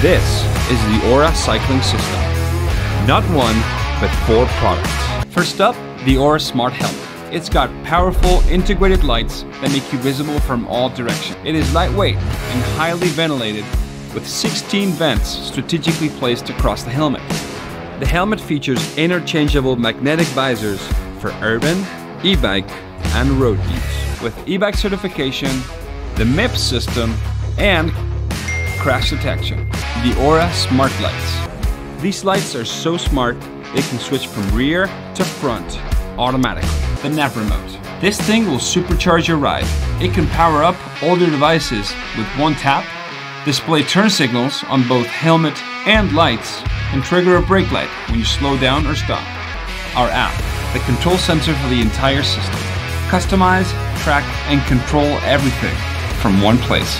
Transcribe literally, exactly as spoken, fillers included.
This is the Aura cycling system. Not one, but four products. First up, the Aura Smart Helmet. It's got powerful integrated lights that make you visible from all directions. It is lightweight and highly ventilated, with sixteen vents strategically placed across the helmet. The helmet features interchangeable magnetic visors for urban, e-bike, and road use. With e-bike certification, the MIPS system, and crash detection, the Aura Smart Lights. These lights are so smart, they can switch from rear to front automatically. The nav remote. This thing will supercharge your ride. It can power up all your devices with one tap, display turn signals on both helmet and lights, and trigger a brake light when you slow down or stop. Our app, the control sensor for the entire system. Customize, track, and control everything from one place.